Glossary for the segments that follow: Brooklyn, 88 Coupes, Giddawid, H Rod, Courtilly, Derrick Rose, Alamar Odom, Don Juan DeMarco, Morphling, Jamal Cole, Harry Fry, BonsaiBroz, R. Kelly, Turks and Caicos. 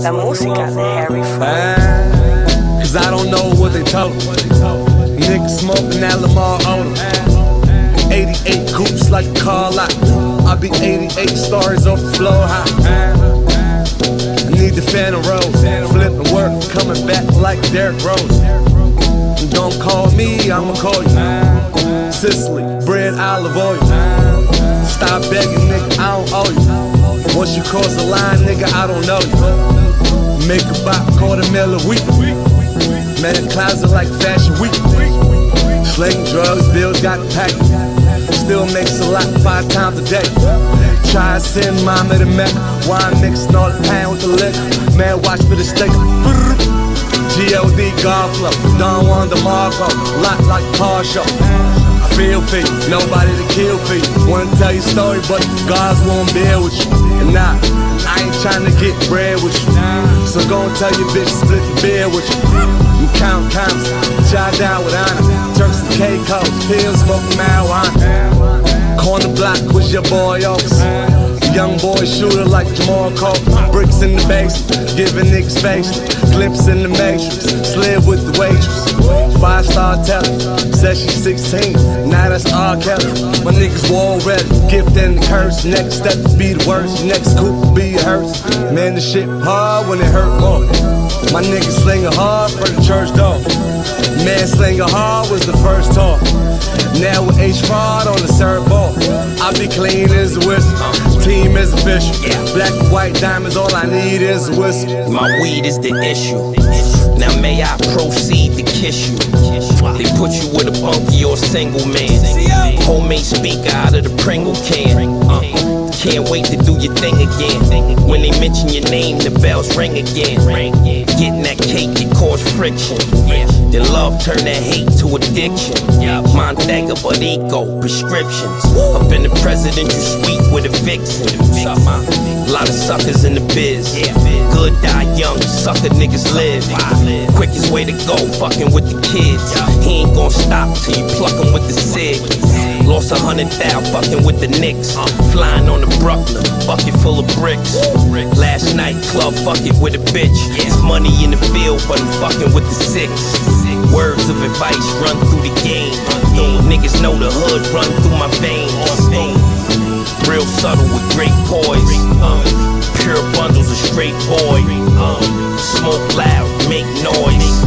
La música de Harry Fry. Cause I don't know what they told me. Nigga smoking Alamar Odom. 88 coupes like a car lot. I be 88 stars off the floor high. I need the Phantom Rose. Flipping work, coming back like Derrick Rose. Don't call me, I'ma call you. Sicily, bread, olive oil. Stop begging, nigga, I don't owe you. Once you cross the line, nigga, I don't know you. Make about $250,000 a week. Man in closet like fashion week. Slating drugs, bills got packed. Still makes a lot 5 times a day. Try to send mama to Mecca. Wine mixing all the pan with the liquor. Man, watch for the steak. G.O.D. Garflow, Don Juan DeMarco. Lot like Parsha. Feel for you, nobody to kill for you. Wanna tell your story, but God's won't deal with you. And nah, I ain't tryna get bread with you. So go and tell your bitch to split the beer with you. You count comps, jot down with honor. Turks and Caicos, pills, smoke marijuana. Corner block with your boy office. Young boy shooter like Jamal Cole. Bricks in the basement, giving niggas face. Clips in the matrix, slid with the waitress. 5-star telly, said she 16. Now that's R. Kelly. My niggas wall ready, gift and the curse. Next step be the worst, next coupe be a hearse. Man, the shit hard when it hurt more. My niggas slinging hard for the church door. Man, slinging hard was the first talk. Now with H Rod on the third ball. I be clean as a whistle. Team is official. Black and white diamonds, all I need is a whistle. My weed is the issue. Now may I proceed to kiss you. They put you with a bunkie or a single man. Homemade speaker out of the Pringle can. Can't wait to do your thing again. When they mention your name, the bells ring again. Getting that cake, it caused friction. Then love turned that hate to addiction. Montego, but ego, prescriptions. Up in the presidential suite with a vixen. A lot of suckers in the biz. Good die young, sucker niggas live. Quickest way to go, fucking with the kids. He ain't gon' stop till you pluck him with the cig. Lost 100,000 fucking with the Knicks. Flying on the Brooklyn, bucket full of bricks. Last night, club fucking with a bitch. It's money in the field, but I'm fucking with the six. Words of advice run through the game. Niggas know the hood run through my veins. Real subtle with great poise. Pure bundles of straight boy. Smoke loud, make noise.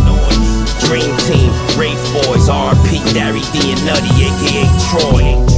Dream team, Rafe Boys, R.P. Derry D and Nutty, a.k.a. Troy.